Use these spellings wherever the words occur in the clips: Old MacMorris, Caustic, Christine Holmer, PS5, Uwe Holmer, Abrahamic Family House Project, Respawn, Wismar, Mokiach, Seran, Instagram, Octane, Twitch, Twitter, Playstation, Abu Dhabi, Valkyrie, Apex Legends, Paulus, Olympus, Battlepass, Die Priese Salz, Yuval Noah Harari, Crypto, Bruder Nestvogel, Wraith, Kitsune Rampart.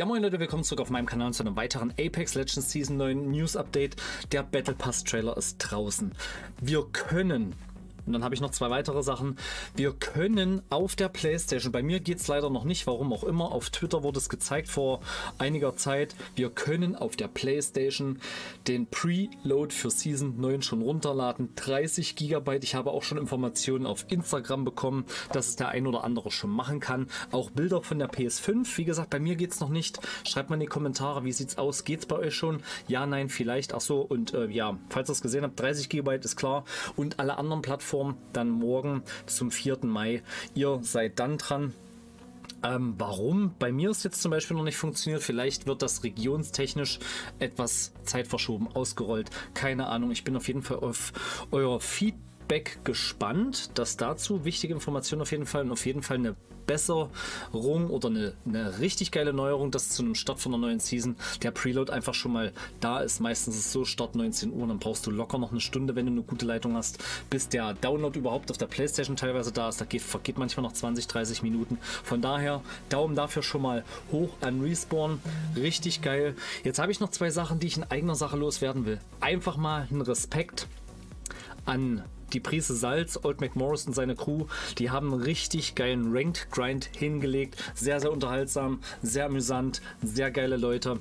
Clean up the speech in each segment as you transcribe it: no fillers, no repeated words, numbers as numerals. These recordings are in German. Ja moin Leute, willkommen zurück auf meinem Kanal zu einem weiteren Apex Legends Season 9 News Update. Der Battlepass Trailer ist draußen. Wir können, und dann habe ich noch zwei weitere Sachen, wir können auf der Playstation, bei mir geht es leider noch nicht, warum auch immer, auf Twitter wurde es gezeigt vor einiger Zeit, wir können auf der Playstation den Preload für Season 9 schon runterladen, 30 GB, ich habe auch schon Informationen auf Instagram bekommen, dass es der ein oder andere schon machen kann, auch Bilder von der PS5, wie gesagt, bei mir geht es noch nicht, schreibt mal in die Kommentare, wie sieht es aus, geht es bei euch schon, ja, nein, vielleicht, achso, und ja, falls ihr es gesehen habt, 30 GB ist klar, und alle anderen Plattformen dann morgen zum 4. Mai. Ihr seid dann dran. Warum? Bei mir ist jetzt zum Beispiel noch nicht funktioniert. Vielleicht wird das regionstechnisch etwas zeitverschoben, ausgerollt. Keine Ahnung. Ich bin auf jeden Fall auf euer Feedback gespannt. Das dazu wichtige Informationen auf jeden Fall und auf jeden Fall eine Besserung oder eine richtig geile Neuerung, dass zu einem Start von der neuen Season der Preload einfach schon mal da ist. Meistens ist es so, Start 19 Uhr, dann brauchst du locker noch eine Stunde, wenn du eine gute Leitung hast, bis der Download überhaupt auf der Playstation teilweise da ist. Da vergeht manchmal noch 20, 30 Minuten. Von daher, Daumen dafür schon mal hoch an Respawn. Richtig geil. Jetzt habe ich noch zwei Sachen, die ich in eigener Sache loswerden will. Einfach mal einen Respekt an Die Priese Salz, Old MacMorris und seine Crew, die haben einen richtig geilen Ranked Grind hingelegt. Sehr, sehr unterhaltsam, sehr amüsant, sehr geile Leute.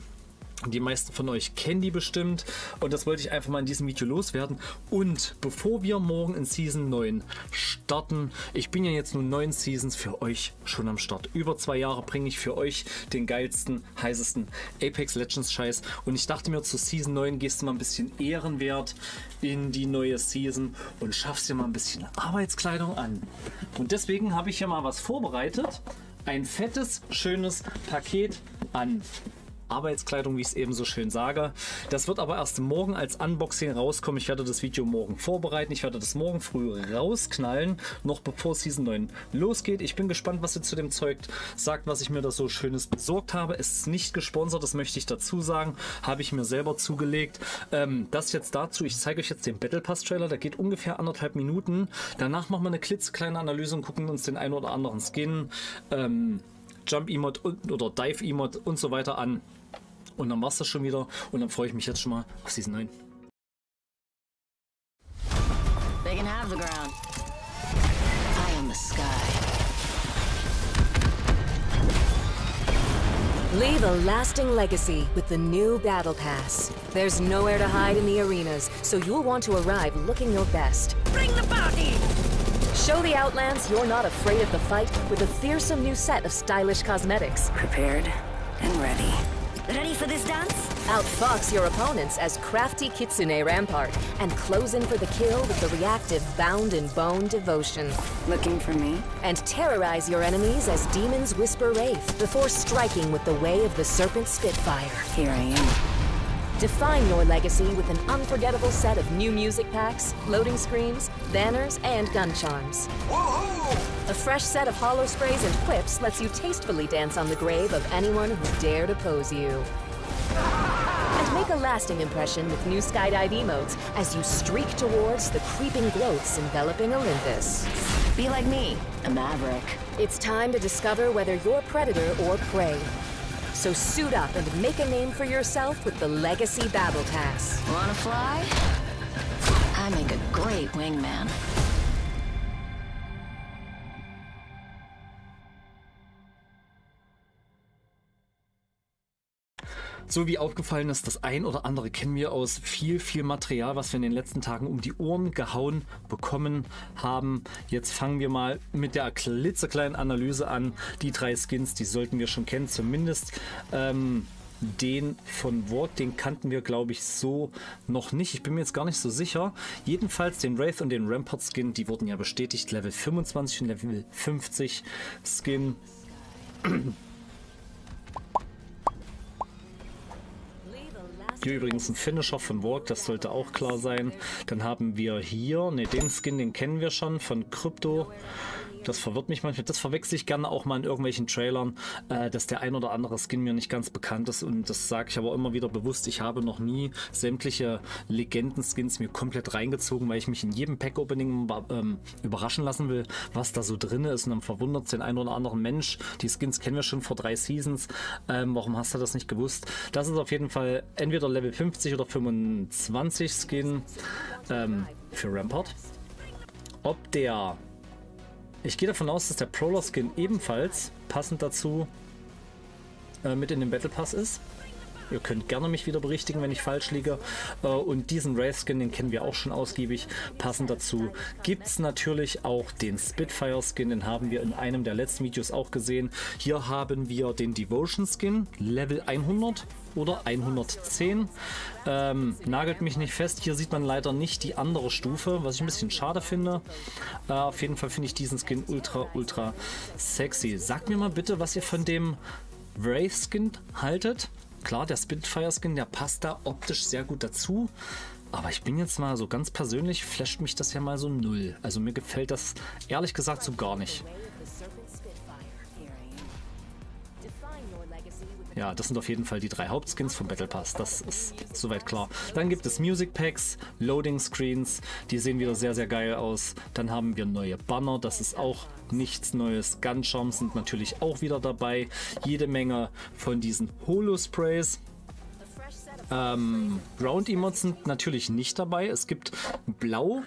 Die meisten von euch kennen die bestimmt und das wollte ich einfach mal in diesem Video loswerden. Und bevor wir morgen in Season 9 starten, ich bin ja jetzt nur 9 Seasons für euch schon am Start. Über 2 Jahre bringe ich für euch den geilsten, heißesten Apex Legends Scheiß und ich dachte mir, zu Season 9 gehst du mal ein bisschen ehrenwert in die neue Season und schaffst dir mal ein bisschen Arbeitskleidung an. Und deswegen habe ich hier mal was vorbereitet, ein fettes, schönes Paket an Arbeitskleidung, wie ich es eben so schön sage. Das wird aber erst morgen als Unboxing rauskommen. Ich werde das Video morgen vorbereiten. Ich werde das morgen früh rausknallen, noch bevor Season 9 losgeht. Ich bin gespannt, was ihr zu dem Zeug sagt, was ich mir da so Schönes besorgt habe. Es ist nicht gesponsert, das möchte ich dazu sagen. Habe ich mir selber zugelegt. Das jetzt dazu. Ich zeige euch jetzt den Battle Pass Trailer. Der geht ungefähr 1,5 Minuten. Danach machen wir eine klitzekleine Analyse und gucken uns den einen oder anderen Skin, Jump-Emote oder Dive-Emote und so weiter an. Und dann war's das schon wieder und dann freue ich mich jetzt schon mal auf Season 9. They can have the ground. I am the sky. Leave a lasting legacy with the new Battle Pass. There's nowhere to hide in the arenas, so you'll want to arrive looking your best. Bring the party! Show the Outlands you're not afraid of the fight with a fearsome new set of stylish cosmetics. Prepared and ready. Ready for this dance? Outfox your opponents as crafty Kitsune Rampart and close in for the kill with the reactive Bound and Bone devotion. Looking for me? And terrorize your enemies as demons whisper Wraith before striking with the way of the Serpent Spitfire. Here I am. Define your legacy with an unforgettable set of new music packs, loading screens, banners, and gun charms. Whoa! A fresh set of hollow sprays and quips lets you tastefully dance on the grave of anyone who dared oppose you. And make a lasting impression with new skydive emotes as you streak towards the creeping growths enveloping Olympus. Be like me, a maverick. It's time to discover whether you're predator or prey. So suit up and make a name for yourself with the Legacy Battle Pass. Wanna fly? I make a great wingman. So wie aufgefallen ist, das ein oder andere kennen wir aus viel, viel Material, was wir in den letzten Tagen um die Ohren gehauen bekommen haben. Jetzt fangen wir mal mit der klitzekleinen Analyse an. Die 3 Skins, die sollten wir schon kennen, zumindest den von Ward, den kannten wir glaube ich so noch nicht. Ich bin mir jetzt gar nicht so sicher. Jedenfalls den Wraith und den Rampart Skin, die wurden ja bestätigt. Level 25 und Level 50 Skin. Hier übrigens ein Finisher von Wraith, das sollte auch klar sein. Dann haben wir hier, den Skin, den kennen wir schon, von Crypto. Das verwirrt mich manchmal. Das verwechsel ich gerne auch mal in irgendwelchen Trailern, dass der ein oder andere Skin mir nicht ganz bekannt ist. Und das sage ich aber immer wieder bewusst. Ich habe noch nie sämtliche Legenden-Skins mir komplett reingezogen, weil ich mich in jedem Pack-Opening überraschen lassen will, was da so drin ist. Und dann verwundert es den einen oder anderen Mensch. Die Skins kennen wir schon vor 3 Seasons. Warum hast du das nicht gewusst? Das ist auf jeden Fall entweder Level 50 oder 25 Skin für Rampart. Ob der... Ich gehe davon aus, dass der Prowler-Skin ebenfalls passend dazu mit in den Battle Pass ist. Ihr könnt gerne mich wieder berichtigen, wenn ich falsch liege. Und diesen Wraith-Skin, den kennen wir auch schon ausgiebig. Passend dazu gibt es natürlich auch den Spitfire-Skin. Den haben wir in einem der letzten Videos auch gesehen. Hier haben wir den Devotion-Skin, Level 100 oder 110. Nagelt mich nicht fest. Hier sieht man leider nicht die andere Stufe, was ich ein bisschen schade finde. Auf jeden Fall finde ich diesen Skin ultra, ultra sexy. Sagt mir mal bitte, was ihr von dem Wraith-Skin haltet. Klar, der Spitfire-Skin, der passt da optisch sehr gut dazu. Aber ich bin jetzt mal so ganz persönlich, flasht mich das ja mal so null. Also mir gefällt das ehrlich gesagt so gar nicht. Ja, das sind auf jeden Fall die 3 Hauptskins vom Battle Pass. Das ist soweit klar. Dann gibt es Music Packs, Loading Screens. Die sehen wieder sehr, sehr geil aus. Dann haben wir neue Banner. Das ist auch nichts Neues. Gunshams sind natürlich auch wieder dabei. Jede Menge von diesen Holo-Sprays. Ground-Emotes sind natürlich nicht dabei. Es gibt Blau.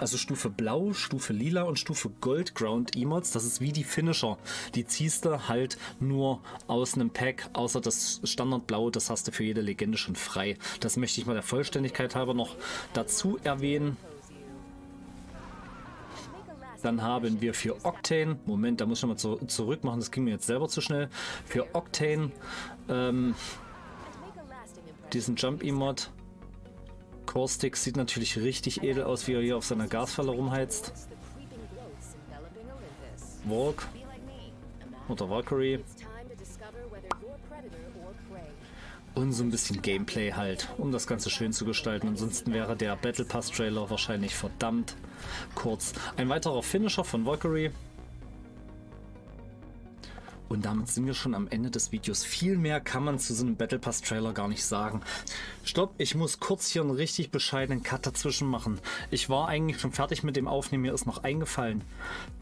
Also Stufe Blau, Stufe Lila und Stufe Gold Ground Emotes. Das ist wie die Finisher. Die ziehst du halt nur aus einem Pack, außer das Standard Blau. Das hast du für jede Legende schon frei. Das möchte ich mal der Vollständigkeit halber noch dazu erwähnen. Dann haben wir für Octane, Moment, da muss ich nochmal zurück machen, das ging mir jetzt selber zu schnell. Für Octane diesen Jump Emote. Caustic sieht natürlich richtig edel aus, wie er hier auf seiner Gasfalle rumheizt. Valk oder Valkyrie. Und so ein bisschen Gameplay halt, um das Ganze schön zu gestalten. Ansonsten wäre der Battle Pass Trailer wahrscheinlich verdammt kurz. Ein weiterer Finisher von Valkyrie. Und damit sind wir schon am Ende des Videos. Viel mehr kann man zu so einem Battle Pass Trailer gar nicht sagen. Stopp, ich muss kurz hier einen richtig bescheidenen Cut dazwischen machen. Ich war eigentlich schon fertig mit dem Aufnehmen, mir ist noch eingefallen.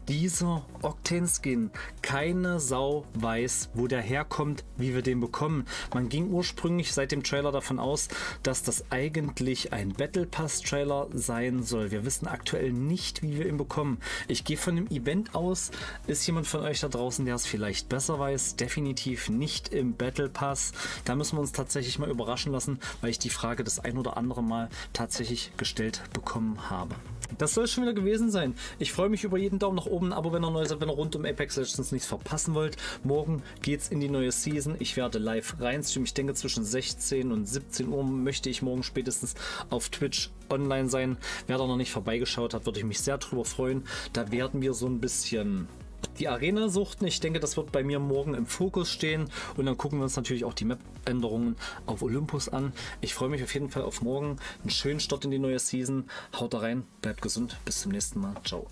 Dieser Octane-Skin, keine Sau weiß, wo der herkommt, wie wir den bekommen. Man ging ursprünglich seit dem Trailer davon aus, dass das eigentlich ein Battle Pass Trailer sein soll. Wir wissen aktuell nicht, wie wir ihn bekommen. Ich gehe von dem Event aus. Ist jemand von euch da draußen, der es vielleicht besser weiß? Definitiv nicht im Battle Pass. Da müssen wir uns tatsächlich mal überraschen lassen, weil ich die Frage das ein oder andere Mal tatsächlich gestellt bekommen habe. Das soll es schon wieder gewesen sein. Ich freue mich über jeden Daumen nach oben, aber wenn ihr neu seid, wenn ihr rund um Apex Legends nichts verpassen wollt. Morgen geht es in die neue Season. Ich werde live reinstreamen. Ich denke, zwischen 16 und 17 Uhr möchte ich morgen spätestens auf Twitch online sein. Wer da noch nicht vorbeigeschaut hat, würde ich mich sehr drüber freuen. Da werden wir so ein bisschen... die Arena suchten. Ich denke, das wird bei mir morgen im Fokus stehen. Und dann gucken wir uns natürlich auch die Map-Änderungen auf Olympus an. Ich freue mich auf jeden Fall auf morgen. Einen schönen Start in die neue Season. Haut rein, bleibt gesund. Bis zum nächsten Mal. Ciao.